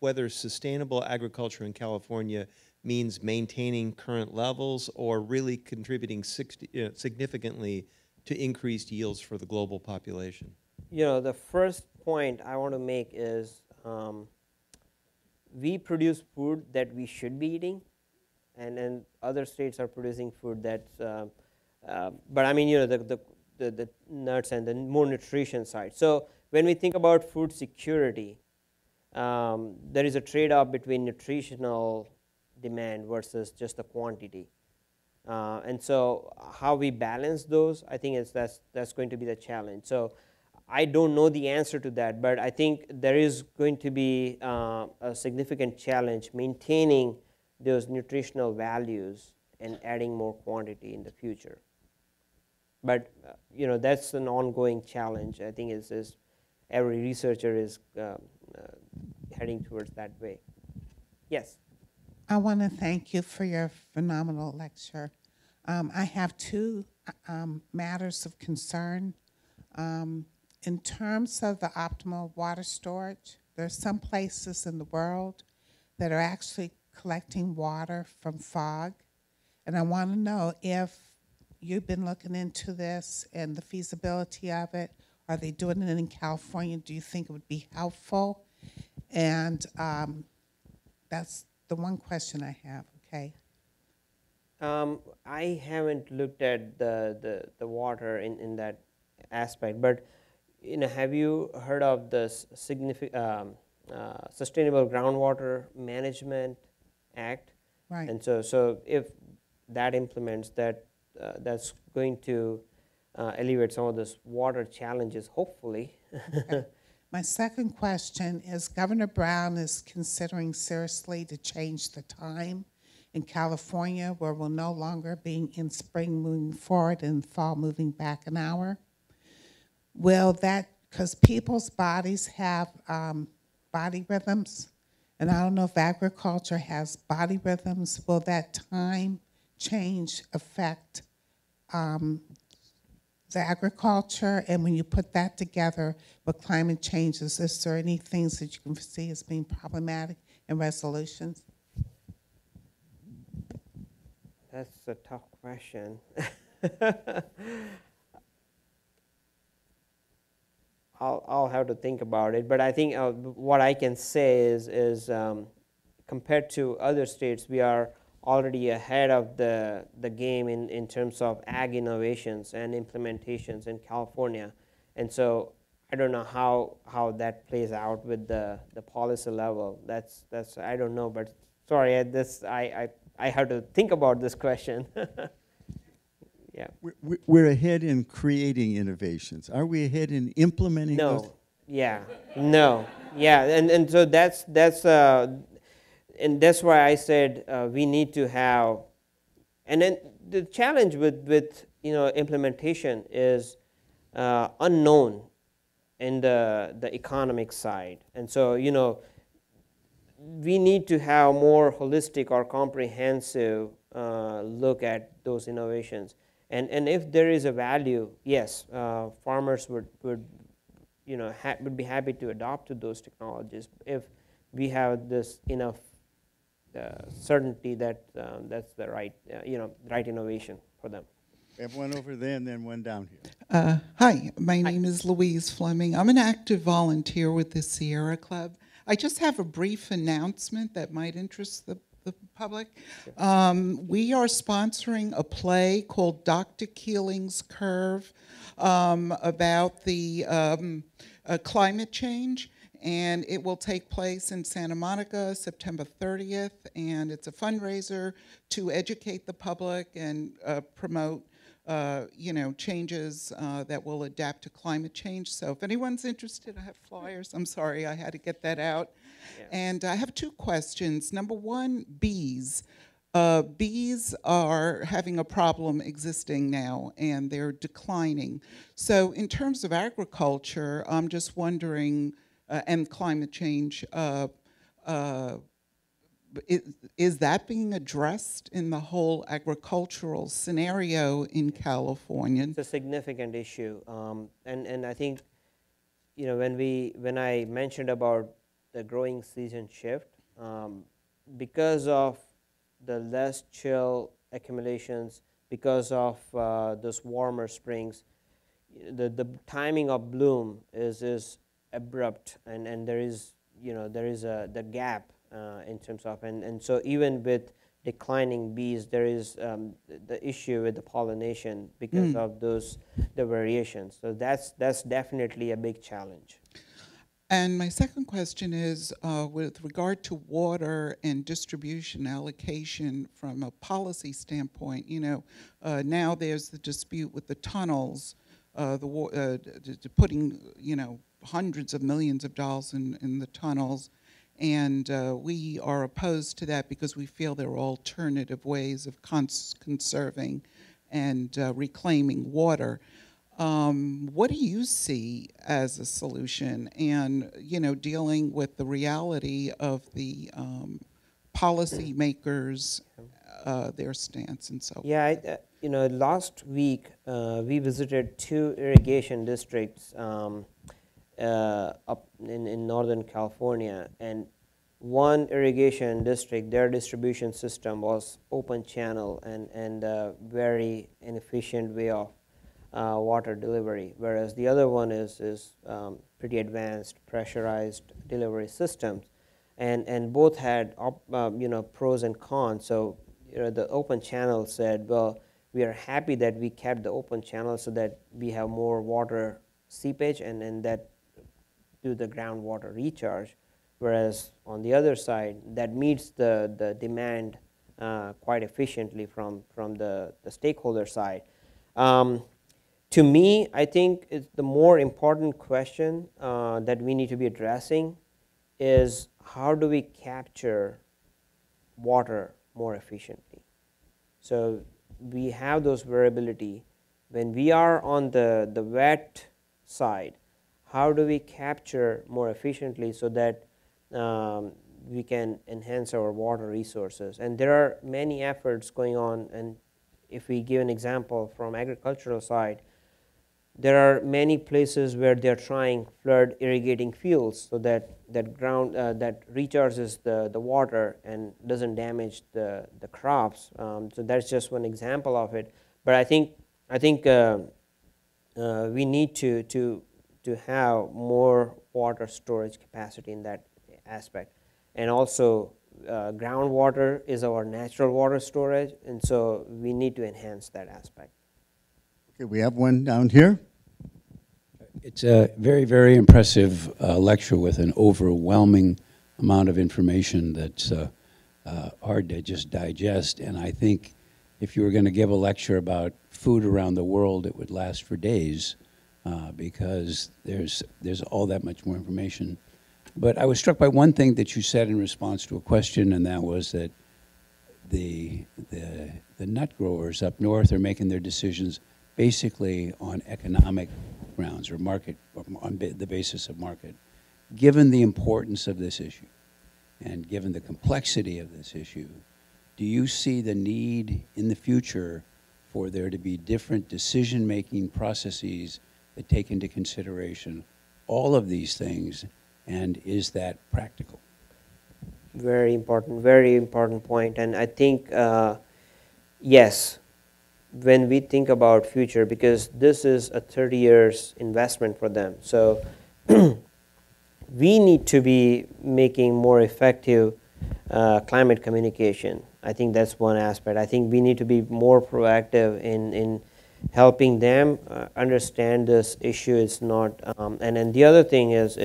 whether sustainable agriculture in California means maintaining current levels or really contributing significantly to increased yields for the global population? You know, the first point I want to make is we produce food that we should be eating, and other states are producing food that's, but I mean, you know, the nuts and the more nutrition side. So when we think about food security, there is a trade-off between nutritional demand versus just the quantity. And so how we balance those, I think that's going to be the challenge. So I don't know the answer to that, but I think there is going to be a significant challenge maintaining those nutritional values and adding more quantity in the future. But you know, that's an ongoing challenge. I think is every researcher is heading towards that way. Yes. I want to thank you for your phenomenal lecture. I have two matters of concern. In terms of the optimal water storage, there are some places in the world that are actually collecting water from fog. And I want to know if you've been looking into this and the feasibility of it. Are they doing it in California? Do you think it would be helpful? And that's the one question I have, okay? I haven't looked at the water in that aspect, but you know, have you heard of the Sustainable Groundwater Management Act? Right. And so if that implements that, that's going to alleviate some of those water challenges, hopefully. Okay. My second question is, Governor Brown is considering seriously to change the time in California where we'll no longer be in spring moving forward and fall moving back an hour. Will that, because people's bodies have body rhythms, and I don't know if agriculture has body rhythms, will that time change affect the agriculture? And when you put that together with climate changes, is there any things that you can see as being problematic in resolutions? That's a tough question. I'll have to think about it, but I think what I can say is compared to other states, we are already ahead of the game in terms of ag innovations and implementations in California. And so I don't know how that plays out with the policy level. That's I don't know, but sorry, I have to think about this question. Yeah. We're ahead in creating innovations. Are we ahead in implementing those? Yeah. No. Yeah. And so that's why I said we need to have, and then the challenge with implementation is unknown in the economic side. And so we need to have more holistic or comprehensive look at those innovations. And if there is a value, yes, farmers would be happy to adopt to those technologies if we have this enough certainty that that's the right right innovation for them. We have one over there and then one down here. Hi, my name is Louise Fleming. I'm an active volunteer with the Sierra Club. I just have a brief announcement that might interest the public. We are sponsoring a play called Dr. Keeling's Curve about the climate change, and it will take place in Santa Monica September 30th, and it's a fundraiser to educate the public and promote changes that will adapt to climate change. So if anyone's interested, I have flyers. I'm sorry, I had to get that out. Yeah. And I have two questions. Number one, bees. Bees are having a problem existing now, and they're declining. So in terms of agriculture, I'm just wondering, and climate change, is that being addressed in the whole agricultural scenario in California? It's a significant issue, and I think, when I mentioned about the growing season shift, because of the less chill accumulations, because of those warmer springs, the timing of bloom is abrupt, and there is the gap. In terms of, and so even with declining bees, there is the issue with the pollination because of the variations. So that's definitely a big challenge. And my second question is with regard to water and distribution allocation from a policy standpoint. Now there's the dispute with the tunnels, putting hundreds of millions of dollars in the tunnels. And we are opposed to that because we feel there are alternative ways of conserving and reclaiming water. What do you see as a solution? And dealing with the reality of the policymakers, their stance, and so on. Yeah, last week we visited 2 irrigation districts. Up in Northern California, and one irrigation district, their distribution system was open channel and a very inefficient way of water delivery, whereas the other one is pretty advanced pressurized delivery systems, and both had pros and cons. So the open channel said, well, we are happy that we kept the open channel so that we have more water seepage and that do the groundwater recharge, whereas on the other side, that meets the demand quite efficiently from the stakeholder side. To me, I think it's the more important question that we need to be addressing is how do we capture water more efficiently? So we have those variability. When we are on the wet side, how do we capture more efficiently so that we can enhance our water resources? And there are many efforts going on, and if we give an example from agricultural side, there are many places where they're trying flood irrigating fields so that that recharges the water and doesn't damage the crops. So that's just one example of it. But I think we need to have more water storage capacity in that aspect. And also groundwater is our natural water storage, and so we need to enhance that aspect. Okay, we have one down here. It's a very, very impressive lecture with an overwhelming amount of information that's hard to just digest, and I think if you were going to give a lecture about food around the world, it would last for days because there's all that much more information. But I was struck by one thing that you said in response to a question, and that was that the nut growers up north are making their decisions basically on economic grounds or market, or on the basis of market. Given the importance of this issue and given the complexity of this issue, do you see the need in the future for there to be different decision-making processes that take into consideration all of these things, and is that practical? Very important point. And I think, yes, when we think about future, because this is a 30 years investment for them. So we need to be making more effective climate communication. I think that's one aspect. I think we need to be more proactive in helping them understand this issue. It's not, and then the other thing is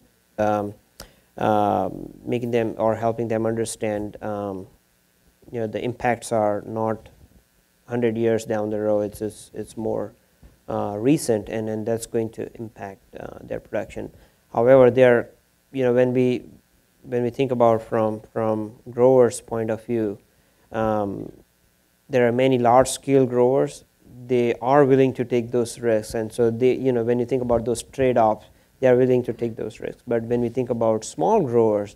making them or helping them understand, you know, the impacts are not 100 years down the road. It's more recent, and then that's going to impact their production. However, they're, you know, when we think about from growers' point of view, there are many large-scale growers. They are willing to take those risks, and so they, you know, when you think about those trade-offs, they are willing to take those risks. But when we think about small growers,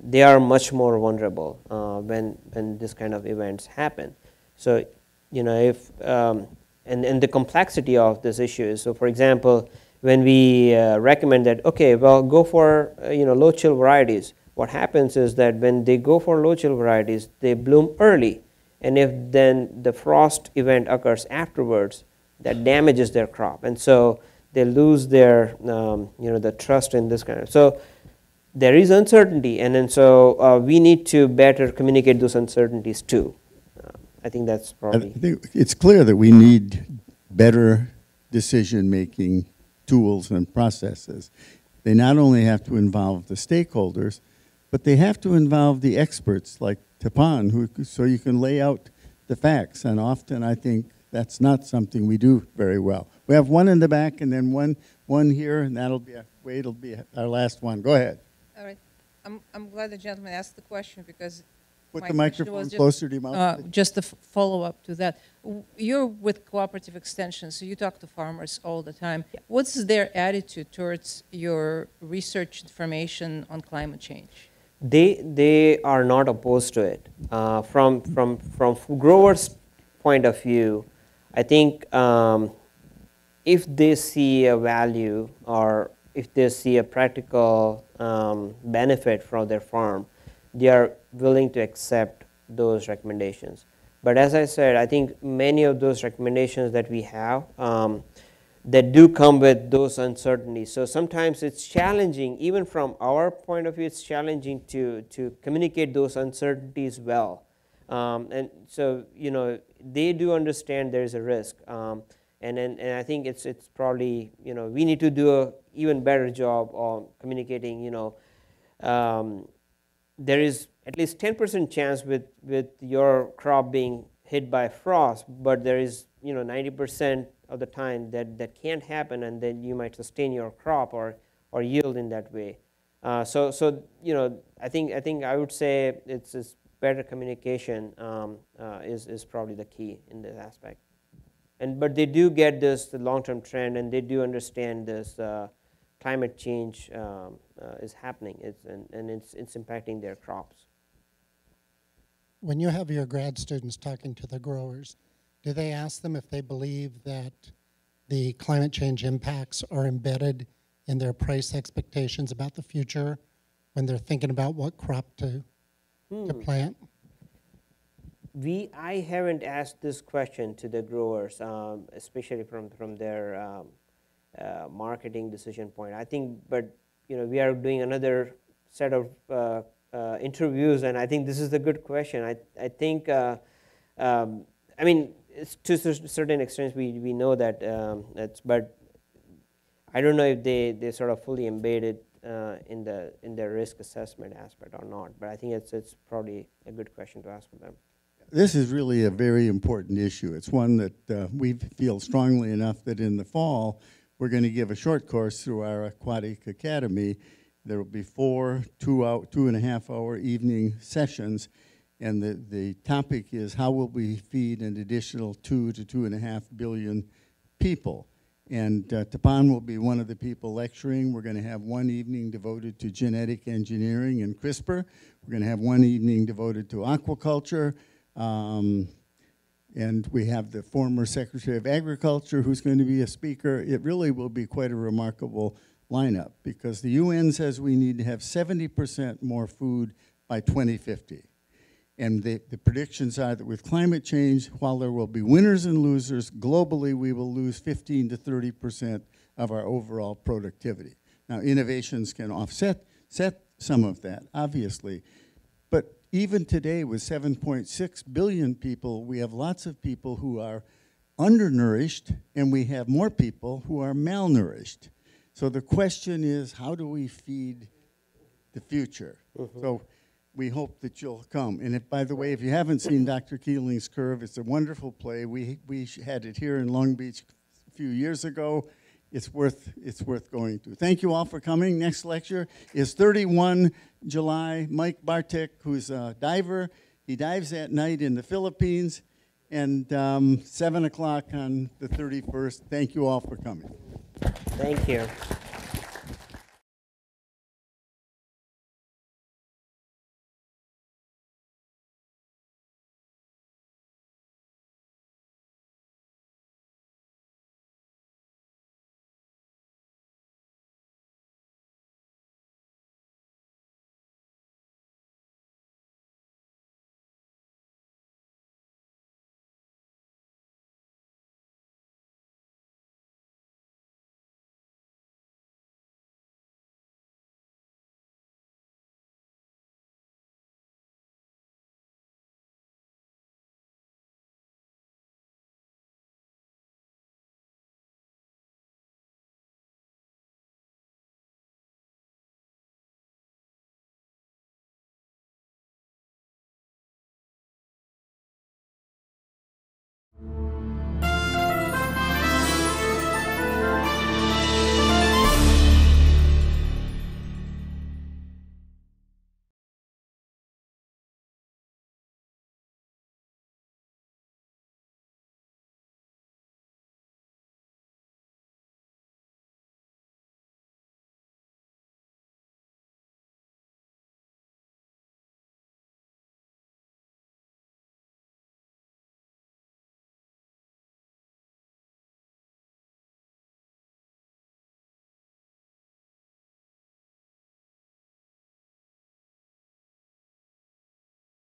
they are much more vulnerable when this kind of events happen. So, you know, if and the complexity of this issue is, so for example, when we recommend that, okay, well, go for you know, low chill varieties, what happens is that when they go for low chill varieties, they bloom early, and if then the frost event occurs afterwards, that damages their crop, and so they lose their you know, the trust in this kind of. So there is uncertainty, and then so we need to better communicate those uncertainties too. I think that's probably. I think it's clear that we need better decision making tools and processes. They not only have to involve the stakeholders, but they have to involve the experts like Tapan, who, so you can lay out the facts. And often I think that's not something we do very well. We have one in the back and then one here, and that'll be, it'll be our last one. Go ahead. All right. I'm glad the gentleman asked the question because put the microphone closer to your mouth. Just a follow-up to that. You're with cooperative extension, so you talk to farmers all the time. Yeah. What's their attitude towards your research information on climate change? They are not opposed to it. From growers' point of view, I think if they see a value or if they see a practical benefit from their farm, they are willing to accept those recommendations. But as I said, I think many of those recommendations that we have, that do come with those uncertainties. So sometimes it's challenging, even from our point of view, it's challenging to communicate those uncertainties well. And so, you know, they do understand there's a risk. And I think it's probably, you know, we need to do an even better job on communicating, you know, there is at least 10% chance with your crop being hit by frost, but there is, you know, 90% of the time that can't happen, and then you might sustain your crop or yield in that way. So you know, I think I would say it's better communication is probably the key in this aspect. But they do get this long-term trend, and they do understand this. Climate change is happening, and it's impacting their crops. When you have your grad students talking to the growers, do they ask them if they believe that the climate change impacts are embedded in their price expectations about the future when they're thinking about what crop to plant? I haven't asked this question to the growers, especially from their marketing decision point. I think, but you know, we are doing another set of interviews, and I think this is a good question. I think, I mean, it's to a certain extent we know that, but I don't know if they sort of fully embed it in the risk assessment aspect or not. But I think it's probably a good question to ask for them. This is really a very important issue. It's one that we feel strongly enough that in the fall we're going to give a short course through our Aquatic Academy. There will be 4 2-and-a-half-hour evening sessions, and the topic is how will we feed an additional 2 to 2.5 billion people. And Tapan will be one of the people lecturing. We're going to have one evening devoted to genetic engineering and CRISPR. We're going to have one evening devoted to aquaculture. And we have the former Secretary of Agriculture who's going to be a speaker. It really will be quite a remarkable lineup because the UN says we need to have 70% more food by 2050. And the predictions are that with climate change, while there will be winners and losers, globally we will lose 15% to 30% of our overall productivity. Now, innovations can offset some of that, obviously. But even today, with 7.6 billion people, we have lots of people who are undernourished, and we have more people who are malnourished. So the question is, how do we feed the future? Mm-hmm. So we hope that you'll come. And if, by the way, if you haven't seen Dr. Keeling's Curve, it's a wonderful play. We had it here in Long Beach a few years ago. It's worth going to. Thank you all for coming. Next lecture is 31 July. Mike Bartek, who's a diver, he dives at night in the Philippines, and 7 o'clock on the 31st. Thank you all for coming. Thank you.